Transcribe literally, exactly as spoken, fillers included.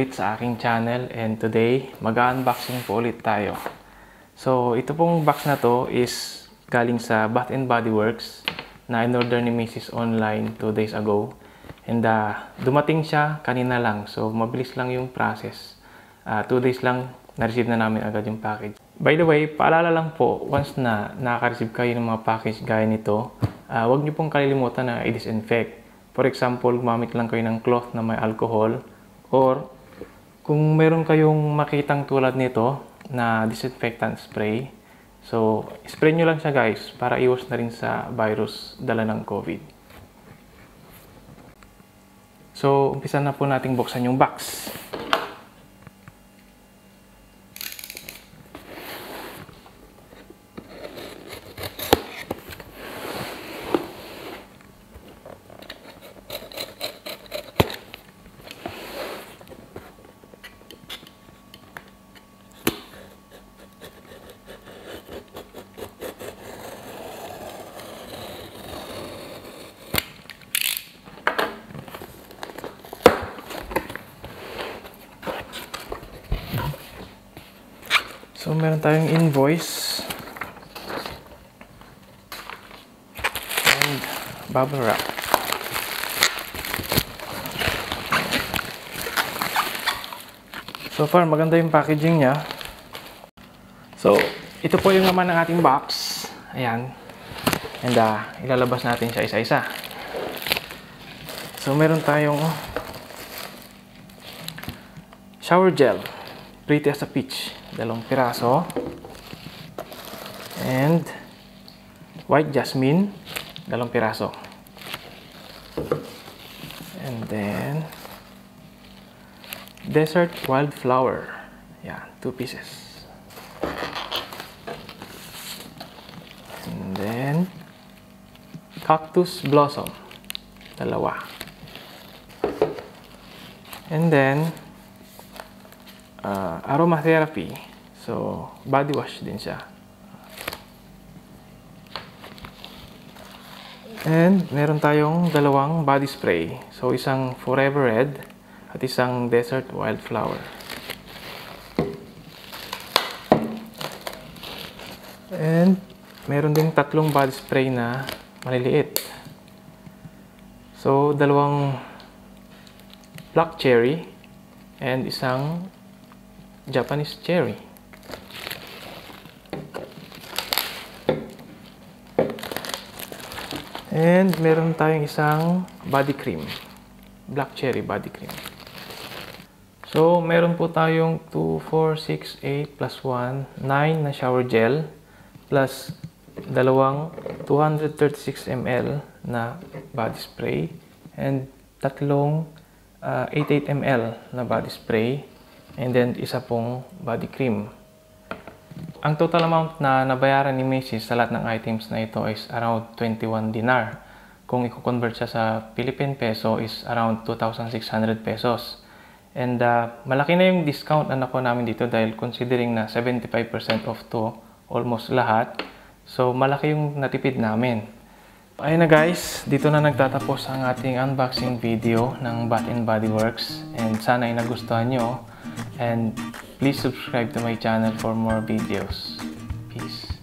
ulit sa aking channel, and today mag-unboxing po ulit tayo. So ito pong box na to is galing sa Bath and Body Works na in-order ni Missus online two days ago, and uh, dumating siya kanina lang, so mabilis lang yung process. two days lang na-receive na namin agad yung package. By the way, paalala lang po, once na nakaka-receive kayo ng mga package gaya nito, uh, huwag niyo pong kalilimutan na i-disinfect. For example, gumamit lang kayo ng cloth na may alcohol, or kung meron kayong makitang tulad nito na disinfectant spray, so spray nyo lang siya guys para iwas na rin sa virus dala ng COVID. So umpisa na po nating buksan yung box. So, meron tayong invoice and bubble wrap. So far, maganda yung packaging niya. So, ito po yung naman ng ating box. Ayan. And uh, ilalabas natin siya isa-isa. So, meron tayong shower gel. Pretty as a peach. Dalawang piraso, and white jasmine, dalawang piraso, and then desert wildflower, yeah, two pieces, and then cactus blossom, dalawa, and then Uh, aromatherapy, so body wash din siya, and meron tayong dalawang body spray, so isang forever red at isang desert wildflower, and meron ding tatlong body spray na maliliit, so dalawang black cherry and isang Japanese cherry. And meron tayong isang body cream, black cherry body cream. So meron po tayong two, four, six, eight plus one, nine na shower gel plus dalawang two hundred thirty-six milliliters na body spray and tatlong uh, eighty-eight milliliters na body spray. And then, isa pong body cream. Ang total amount na nabayaran ni Missus sa lahat ng items na ito is around twenty-one dinar. Kung i-convert siya sa Philippine peso is around two thousand six hundred pesos. And uh, malaki na yung discount na nakuha namin dito dahil considering na seventy-five percent off to almost lahat. So, malaki yung natipid namin. Ayun na guys, dito na nagtatapos ang ating unboxing video ng Bath and Body Works. And sana ay nagustuhan nyo. And please subscribe to my channel for more videos. Peace.